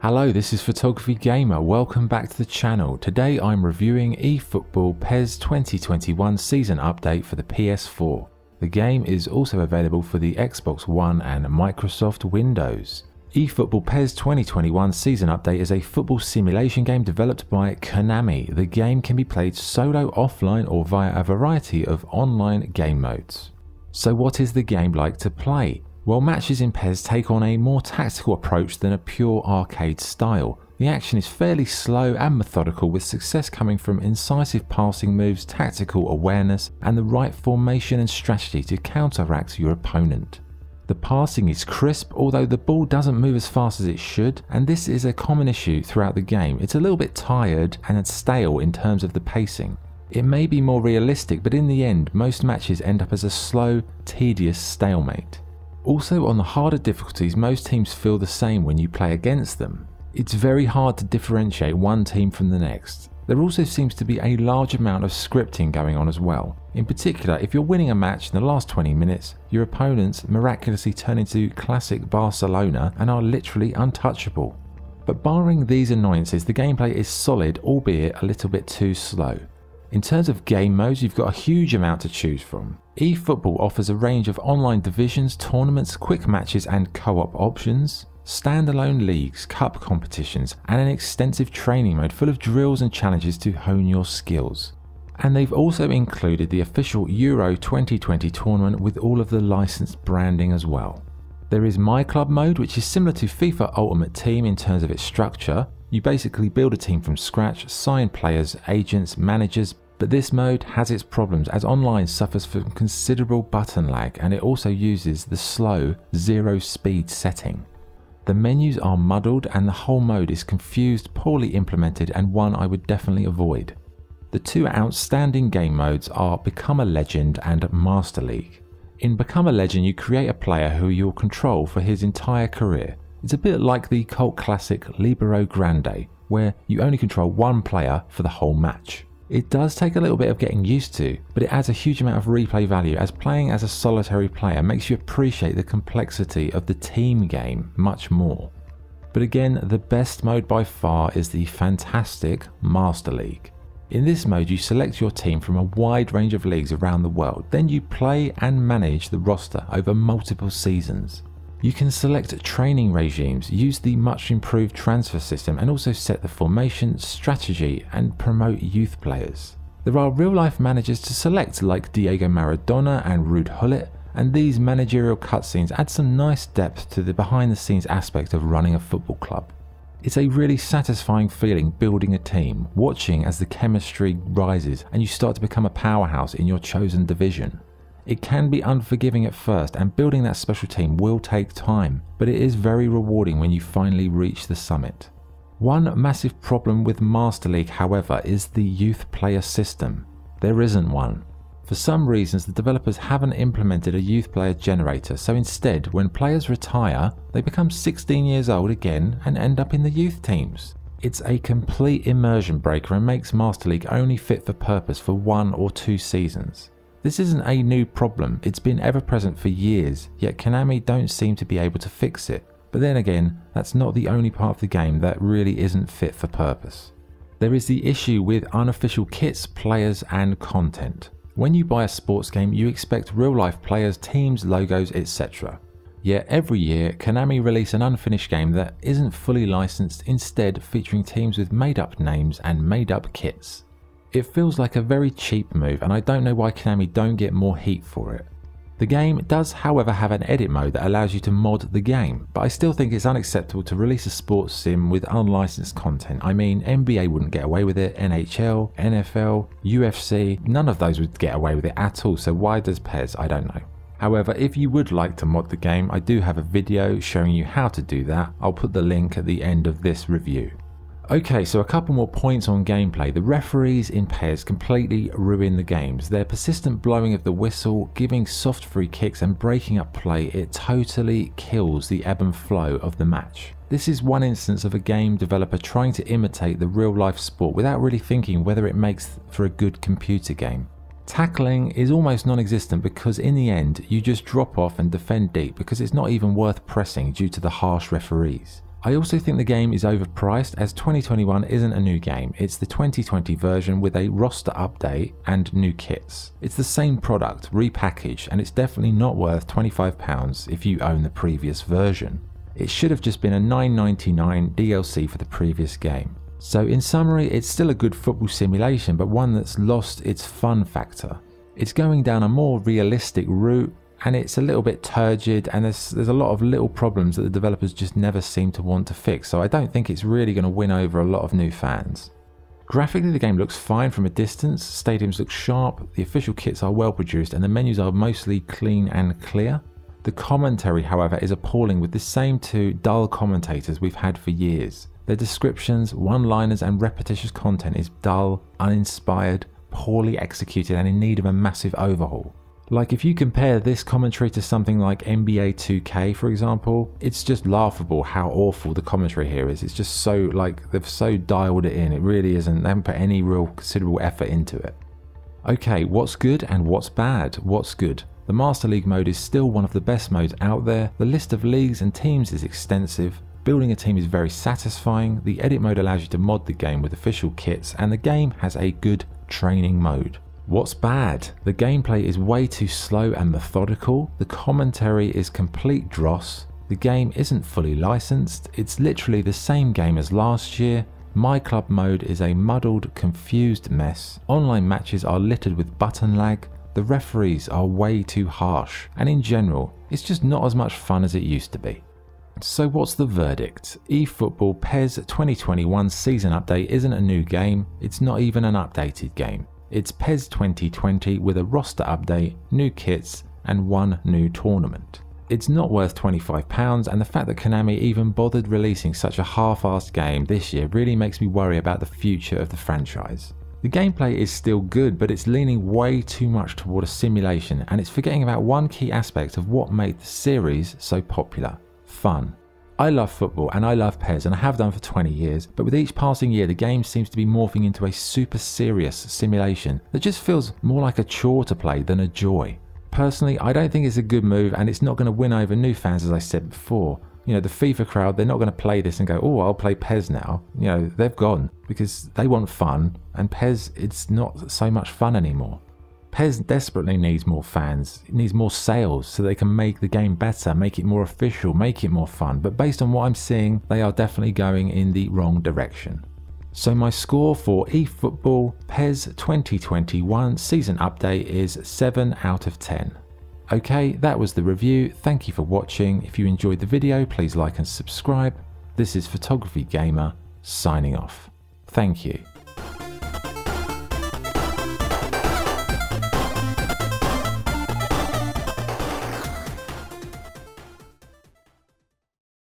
Hello, this is Photography Gamer, welcome back to the channel. Today I'm reviewing eFootball PES 2021 Season Update for the PS4. The game is also available for the Xbox One and Microsoft Windows. eFootball PES 2021 Season Update is a football simulation game developed by Konami. The game can be played solo, offline or via a variety of online game modes. So what is the game like to play? Well, matches in PES take on a more tactical approach than a pure arcade style. The action is fairly slow and methodical, with success coming from incisive passing moves, tactical awareness, and the right formation and strategy to counteract your opponent. The passing is crisp, although the ball doesn't move as fast as it should, and this is a common issue throughout the game. It's a little bit tired and stale in terms of the pacing. It may be more realistic, but in the end, most matches end up as a slow, tedious stalemate. Also, on the harder difficulties, most teams feel the same when you play against them. It's very hard to differentiate one team from the next. There also seems to be a large amount of scripting going on as well. In particular, if you're winning a match in the last 20 minutes, your opponents miraculously turn into classic Barcelona and are literally untouchable. But barring these annoyances, the gameplay is solid, albeit a little bit too slow. In terms of game modes, you've got a huge amount to choose from. eFootball offers a range of online divisions, tournaments, quick matches and co-op options, standalone leagues, cup competitions and an extensive training mode full of drills and challenges to hone your skills. And they've also included the official Euro 2020 tournament with all of the licensed branding as well. There is My Club mode, which is similar to FIFA Ultimate Team in terms of its structure. You basically build a team from scratch, sign players, agents, managers, but this mode has its problems as online suffers from considerable button lag and it also uses the slow, zero speed setting. The menus are muddled and the whole mode is confused, poorly implemented and one I would definitely avoid. The two outstanding game modes are Become a Legend and Master League. In Become a Legend you create a player who you'll control for his entire career. It's a bit like the cult classic Libero Grande, where you only control one player for the whole match. It does take a little bit of getting used to, but it adds a huge amount of replay value as playing as a solitary player makes you appreciate the complexity of the team game much more. But again, the best mode by far is the fantastic Master League. In this mode you select your team from a wide range of leagues around the world, then you play and manage the roster over multiple seasons. You can select training regimes, use the much improved transfer system and also set the formation, strategy and promote youth players. There are real life managers to select like Diego Maradona and Ruud Gullit, and these managerial cutscenes add some nice depth to the behind the scenes aspect of running a football club. It's a really satisfying feeling building a team, watching as the chemistry rises and you start to become a powerhouse in your chosen division. It can be unforgiving at first and building that special team will take time, but it is very rewarding when you finally reach the summit. One massive problem with Master League, however, is the youth player system. There isn't one. For some reasons the developers haven't implemented a youth player generator, so instead when players retire they become 16 years old again and end up in the youth teams. It's a complete immersion breaker and makes Master League only fit for purpose for 1 or 2 seasons. This isn't a new problem, it's been ever present for years, yet Konami don't seem to be able to fix it. But then again, that's not the only part of the game that really isn't fit for purpose. There is the issue with unofficial kits, players and content. When you buy a sports game you expect real life players, teams, logos, etc. Yet every year Konami release an unfinished game that isn't fully licensed, instead featuring teams with made up names and made up kits. It feels like a very cheap move and I don't know why Konami don't get more heat for it. The game does however have an edit mode that allows you to mod the game, but I still think it's unacceptable to release a sports sim with unlicensed content. I mean, NBA wouldn't get away with it, NHL, NFL, UFC, none of those would get away with it at all, so why does PES? I don't know. However, if you would like to mod the game, I do have a video showing you how to do that. I'll put the link at the end of this review. Okay, so a couple more points on gameplay. The referees in PES completely ruin the games. Their persistent blowing of the whistle, giving soft free kicks and breaking up play, it totally kills the ebb and flow of the match. This is one instance of a game developer trying to imitate the real life sport without really thinking whether it makes for a good computer game. Tackling is almost non-existent because in the end you just drop off and defend deep because it's not even worth pressing due to the harsh referees. I also think the game is overpriced, as 2021 isn't a new game, it's the 2020 version with a roster update and new kits. It's the same product, repackaged, and it's definitely not worth £25 if you own the previous version. It should have just been a $9.99 DLC for the previous game. So in summary, it's still a good football simulation, but one that's lost its fun factor. It's going down a more realistic route, and it's a little bit turgid, and there's a lot of little problems that the developers just never seem to want to fix, so I don't think it's really going to win over a lot of new fans. Graphically, the game looks fine from a distance, stadiums look sharp, the official kits are well produced, and the menus are mostly clean and clear. The commentary, however, is appalling, with the same two dull commentators we've had for years. Their descriptions, one-liners and repetitious content is dull, uninspired, poorly executed and in need of a massive overhaul. Like, if you compare this commentary to something like NBA 2K, for example, it's just laughable how awful the commentary here is. It's just so, like, they've so dialed it in. It really isn't. They haven't put any real considerable effort into it. Okay, what's good and what's bad? What's good? The Master League mode is still one of the best modes out there. The list of leagues and teams is extensive. Building a team is very satisfying. The edit mode allows you to mod the game with official kits, and the game has a good training mode. What's bad? The gameplay is way too slow and methodical, the commentary is complete dross, the game isn't fully licensed, it's literally the same game as last year, My Club mode is a muddled, confused mess, online matches are littered with button lag, the referees are way too harsh, and in general, it's just not as much fun as it used to be. So what's the verdict? eFootball PES 2021 Season Update isn't a new game, it's not even an updated game. It's PES 2020 with a roster update, new kits and one new tournament. It's not worth £25, and the fact that Konami even bothered releasing such a half-assed game this year really makes me worry about the future of the franchise. The gameplay is still good, but it's leaning way too much toward a simulation, and it's forgetting about one key aspect of what made the series so popular: fun. I love football and I love PES, and I have done for 20 years, but with each passing year the game seems to be morphing into a super serious simulation that just feels more like a chore to play than a joy. Personally, I don't think it's a good move, and it's not going to win over new fans, as I said before. You know, the FIFA crowd, they're not going to play this and go, oh, I'll play PES now. You know, they've gone, because they want fun, and PES, it's not so much fun anymore. PES desperately needs more fans, it needs more sales so they can make the game better, make it more official, make it more fun, but based on what I'm seeing, they are definitely going in the wrong direction. So my score for eFootball PES 2021 Season Update is 7 out of 10. Okay, that was the review, thank you for watching. If you enjoyed the video, please like and subscribe. This is Photography Gamer, signing off. Thank you.